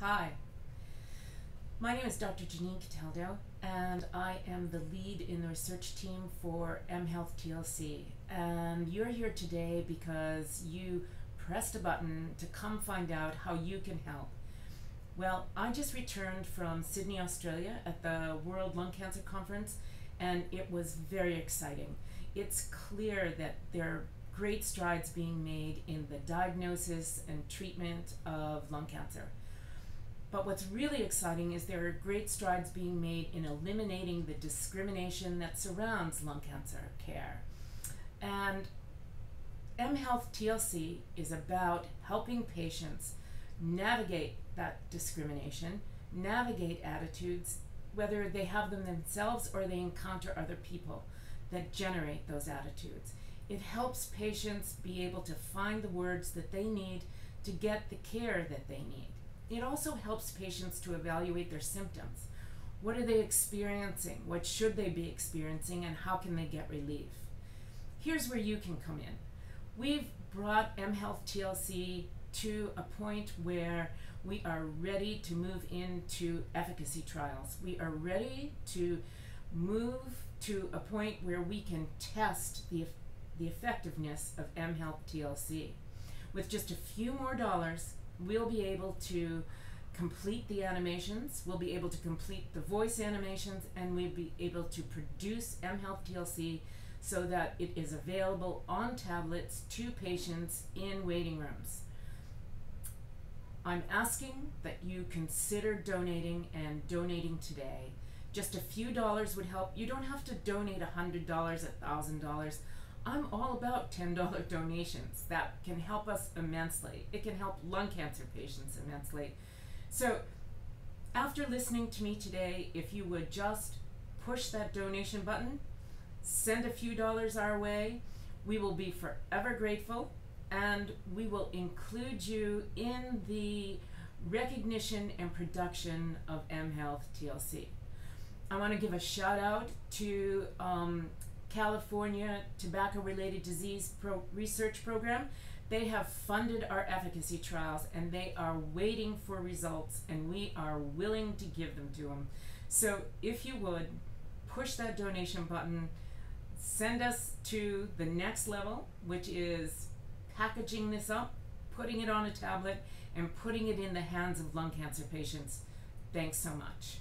Hi, my name is Dr. Janine Cataldo, and I am the lead in the research team for mHealth TLC. And you're here today because you pressed a button to come find out how you can help. Well, I just returned from Sydney, Australia at the World Lung Cancer Conference, and it was very exciting. It's clear that there are great strides being made in the diagnosis and treatment of lung cancer. But what's really exciting is there are great strides being made in eliminating the discrimination that surrounds lung cancer care. And mHealth TLC is about helping patients navigate that discrimination, navigate attitudes, whether they have them themselves or they encounter other people that generate those attitudes. It helps patients be able to find the words that they need to get the care that they need. It also helps patients to evaluate their symptoms. What are they experiencing? What should they be experiencing? And how can they get relief? Here's where you can come in. We've brought mHealth TLC to a point where we are ready to move into efficacy trials. We are ready to move to a point where we can test the effectiveness of mHealth TLC. With just a few more dollars, we'll be able to complete the animations, we'll be able to complete the voice animations, and we'll be able to produce mHealth TLC so that it is available on tablets to patients in waiting rooms. I'm asking that you consider donating, and donating today. Just a few dollars would help. You don't have to donate $100, $1,000. I'm all about $10 donations. That can help us immensely. It can help lung cancer patients immensely. So after listening to me today, if you would just push that donation button, send a few dollars our way, we will be forever grateful, and we will include you in the recognition and production of mHealth TLC. I want to give a shout out to California Tobacco Related Disease pro Research Program. They have funded our efficacy trials, and they are waiting for results, and we are willing to give them to them. So if you would, push that donation button, send us to the next level, which is packaging this up, putting it on a tablet, and putting it in the hands of lung cancer patients. Thanks so much.